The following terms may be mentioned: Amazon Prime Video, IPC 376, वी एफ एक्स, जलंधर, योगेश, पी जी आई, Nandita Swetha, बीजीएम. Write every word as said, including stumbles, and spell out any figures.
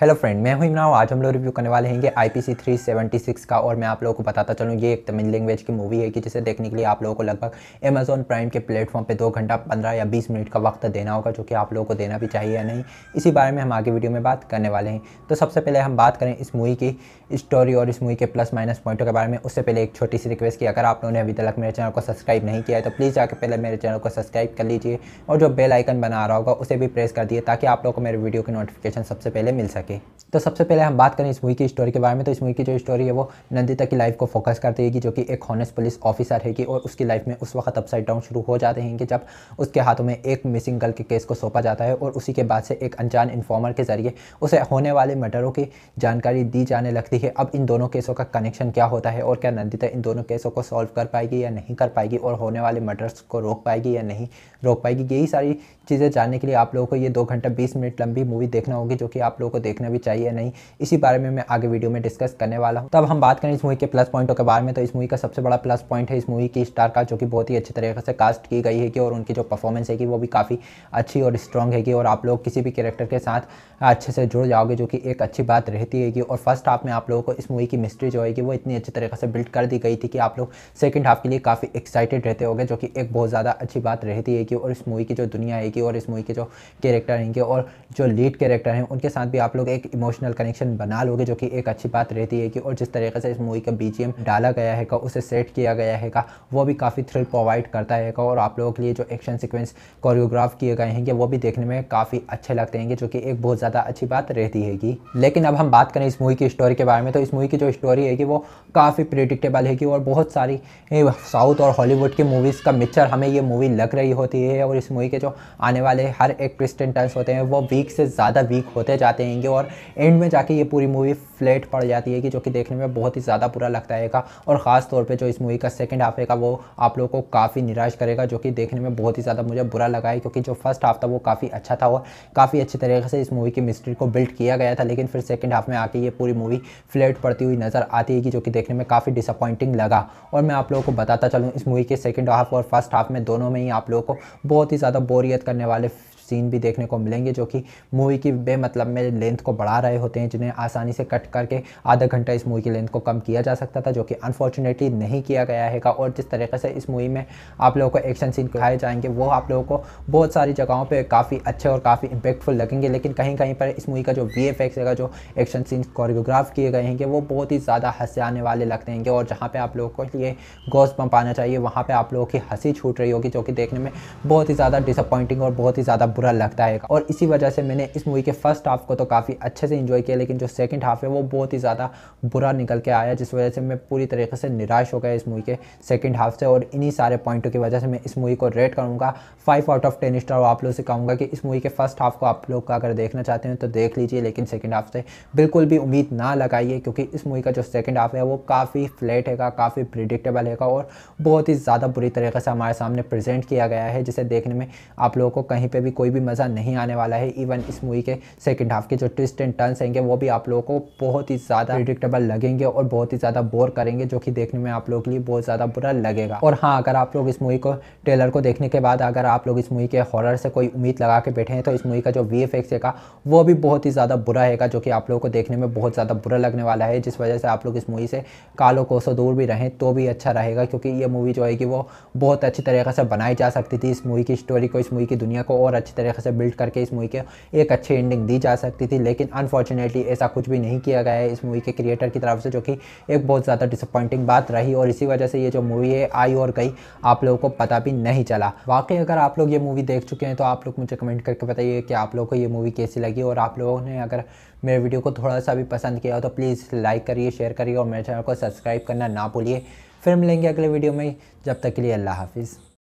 Hello friend, मैं हूं इमरान। आज हम लोग रिव्यू करने वाले हैं आईपीसी तीन सौ छिहत्तर का। और मैं आप लोगों को बताता चलूं, ये एक तमिल लैंग्वेज की मूवी है कि जिसे देखने के लिए आप लोगों को लगभग amazon प्राइम के प्लेटफॉर्म पे दो घंटा पंद्रह या बीस मिनट का वक्त देना होगा, जो कि आप लोगों को देना भी चाहिए या नहीं, इसी बारे में हम आगे वीडियो में बात करने वाले हैं। तो सबसे पहले हम बात करें इस मूवी की स्टोरी और इस मूवी के प्लस माइनस पॉइंटों के बारे में। उससे पहले एक छोटी सी रिक्वेस्ट की, अगर आप लोगों ने अभी तक मेरे चैनल को सब्सक्राइब नहीं किया है तो प्लीज़ जाकर पहले मेरे चैनल को सब्सक्राइब कर लीजिए और जो बेल आइकन बना रहा होगा उसे भी प्रेस कर दिए ताकि आप लोगों को मेरे वीडियो की नोटिफिकेशन सबसे पहले मिल सके। तो सबसे पहले हम बात करें इस मूवी की स्टोरी के बारे में। तो इस मूवी की जो स्टोरी है वो नंदिता की लाइफ को फोकस करती है कि जो कि एक हॉनेस्ट पुलिस ऑफिसर है कि, और उसकी लाइफ में उस वक्त अपसाइड डाउन शुरू हो जाते हैं कि जब उसके हाथों में एक मिसिंग गर्ल के केस को सौंपा जाता है और उसी के बाद से एक अनजान इन्फॉर्मर के जरिए उसे होने वाले मर्डरों की जानकारी दी जाने लगती है। अब इन दोनों केसों का कनेक्शन क्या होता है और क्या नंदिता इन दोनों केसों को सॉल्व कर पाएगी या नहीं कर पाएगी, और होने वाले मर्डर्स को रोक पाएगी या नहीं रोक पाएगी, यही सारी चीज़ें जानने के लिए आप लोगों को ये दो घंटा बीस मिनट लंबी मूवी देखना होगी, जो कि आप लोगों को देखना भी चाहिए नहीं, इसी बारे में मैं आगे वीडियो में डिस्कस करने वाला हूं। तब हम बात करें इस मूवी के प्लस पॉइंटों के बारे में। तो इस मूवी का सबसे बड़ा प्लस पॉइंट है इस मूवी की स्टार कास्ट, जो कि बहुत ही अच्छे तरीके से कास्ट की गई है कि, और उनकी जो परफॉर्मेंस है कि वो भी काफ़ी अच्छी और स्ट्रॉन्ग है कि, और आप लोग किसी भी कैरेक्टर के साथ अच्छे से जुड़ जाओगे, जो कि एक अच्छी बात रहती है कि। और फर्स्ट हाफ में आप लोगों को इस मूवी की मिस्ट्री जो है कि वो इतनी अच्छी तरीके से बिल्ड कर दी गई थी कि आप लोग सेकेंड हाफ के लिए काफ़ी एक्साइटेड रहते होगे, जो कि एक बहुत ज़्यादा अच्छी बात रहती है कि। और इस मूवी की जो दुनिया है कि, और इस मूवी के जो कैरेक्टर हैं कि, और जो लीड कैरेक्टर हैं उनके साथ भी आप लोग एक इमोशनल कनेक्शन बना लोगे, जो कि एक अच्छी बात रहती है कि। और जिस तरीके से इस मूवी का बीजीएम डाला गया है का, उसे सेट किया गया है का, वो भी काफ़ी थ्रिल प्रोवाइड करता है का। और आप लोगों के लिए जो एक्शन सीक्वेंस कोरियोग्राफ किए गए हैं कि वो भी देखने में काफ़ी अच्छे लगते हैं, जो कि एक बहुत ज़्यादा अच्छी बात रहती है कि। लेकिन अब हम बात करें इस मूवी की स्टोरी के बारे में। तो इस मूवी की जो स्टोरी है कि वो काफ़ी प्रेडिक्टेबल है कि, और बहुत सारी साउथ और हॉलीवुड की मूवीज़ का मिक्सचर हमें ये मूवी लग रही होती है। और इस मूवी के जो आने वाले हर एक ट्विस्ट एंड टर्न्स होते हैं वो वीक से ज़्यादा वीक होते जाते हैं, और एंड में जाके ये पूरी मूवी फ्लैट पड़ जाती है कि, जो कि देखने में बहुत ही ज़्यादा बुरा लगता है का। और ख़ास तौर पे जो इस मूवी का सेकंड हाफ है का, वो आप लोगों को काफ़ी निराश करेगा, जो कि देखने में बहुत ही ज़्यादा मुझे बुरा लगा है क्योंकि जो फर्स्ट हाफ था वो काफ़ी अच्छा था और काफ़ी अच्छी तरीके से इस मूवी की मिस्ट्री को बिल्ड किया गया था। लेकिन फिर सेकेंड हाफ में आके ये पूरी मूवी फ्लैट पड़ती हुई नज़र आती है कि, जो कि देखने में काफ़ी डिसअपॉइंटिंग लगा। और मैं आप लोगों को बताता चलूँ, इस मूवी के सेकेंड हाफ और फर्स्ट हाफ में दोनों में ही आप लोगों को बहुत ही ज़्यादा बोरियत करने वाले सीन भी देखने को मिलेंगे, जो कि मूवी की बेमतलब में लेंथ को बढ़ा रहे होते हैं, जिन्हें आसानी से कट करके आधा घंटा इस मूवी की लेंथ को कम किया जा सकता था, जो कि अनफॉर्चुनेटली नहीं किया गया है का। और जिस तरीके से इस मूवी में आप लोगों को एक्शन सीन दिखाए जाएंगे वो आप लोगों को बहुत सारी जगहों पे काफ़ी अच्छे और काफ़ी इम्पैक्टफुल लगेंगे, लेकिन कहीं कहीं पर इस मूवी का जो वी एफ एक्स है, जो एक्शन सीन कोरियोग्राफ किए गए हैं वो बहुत ही ज़्यादा हंसे आने वाले लगते हैं। और जहाँ पर आप लोगों को ये गॉस बम्प आना चाहिए वहाँ पर आप लोगों की हंसी छूट रही होगी, जो कि देखने में बहुत ही ज़्यादा डिसअपॉइंटिंग और बहुत ही ज़्यादा बुरा लगता है। और इसी वजह से मैंने इस मूवी के फर्स्ट हाफ को तो काफ़ी अच्छे से एंजॉय किया, लेकिन जो सेकंड हाफ है वो बहुत ही ज़्यादा बुरा निकल के आया, जिस वजह से मैं पूरी तरीके से निराश हो गया इस मूवी के सेकंड हाफ से। और इन्हीं सारे पॉइंटों की वजह से मैं इस मूवी को रेट करूँगा five out of ten star. आप लोगों से कहूँगा कि इस मूवी के फर्स्ट हाफ को आप लोग अगर देखना चाहते हैं तो देख लीजिए, लेकिन सेकेंड हाफ से बिल्कुल भी उम्मीद ना लगाइए क्योंकि इस मूवी का जो सेकेंड हाफ है वो काफ़ी फ्लैट है, काफ़ी प्रिडिक्टेबल है और बहुत ही ज़्यादा बुरी तरीके से हमारे सामने प्रेजेंट किया गया है, जिसे देखने में आप लोगों को कहीं पर भी कोई भी मज़ा नहीं आने वाला है। इवन इस मूवी के सेकंड हाफ के जो ट्विस्ट एंड टर्न्स होंगे वो भी आप लोगों को बहुत ही ज़्यादा प्रेडिक्टेबल लगेंगे और बहुत ही ज़्यादा बोर करेंगे, जो कि देखने में आप लोगों के लिए बहुत ज़्यादा बुरा लगेगा। और हाँ, अगर आप लोग इस मूवी को ट्रेलर को देखने के बाद अगर आप लोग इस मूवी के हॉरर से कोई उम्मीद लगा के बैठे हैं तो इस मूवी का जो वी एफ एक्स है वो भी बहुत ही ज़्यादा बुरा है, जो कि आप लोगों को देखने में बहुत ज़्यादा बुरा लगने वाला है, जिस वजह से आप लोग इस मूवी से कालो कोसों दूर भी रहें तो भी अच्छा रहेगा क्योंकि ये मूवी जो है कि वो बहुत अच्छी तरीके से बनाई जा सकती थी। इस मूवी की स्टोरी को, इस मूवी की दुनिया को और अच्छी तरीके से बिल्ड करके इस मूवी के एक अच्छी एंडिंग दी जा सकती थी, लेकिन अनफॉर्चुनेटली ऐसा कुछ भी नहीं किया गया है इस मूवी के क्रिएटर की तरफ से, जो कि एक बहुत ज़्यादा डिसअपॉइंटिंग बात रही। और इसी वजह से ये जो मूवी है आई और गई, आप लोगों को पता भी नहीं चला। वाकई अगर आप लोग ये मूवी देख चुके हैं तो आप लोग मुझे कमेंट करके बताइए कि आप लोगों को ये मूवी कैसी लगी। और आप लोगों ने अगर मेरे वीडियो को थोड़ा सा भी पसंद किया हो तो प्लीज़ लाइक करिए, शेयर करिए और मेरे चैनल को सब्सक्राइब करना ना भूलिए। फिर मिलेंगे अगले वीडियो में, जब तक के लिए अल्लाह हाफिज़।